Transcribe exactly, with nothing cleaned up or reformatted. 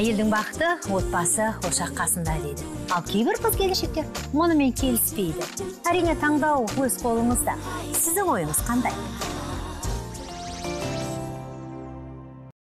Әйелдің бақыты отбасы ошақ қасында дейді. Ал кейбір қыз келіншектер мұнымен келіспейді. Әрине таңдау өз қолыңызда. Сіздің ойыңыз қандай?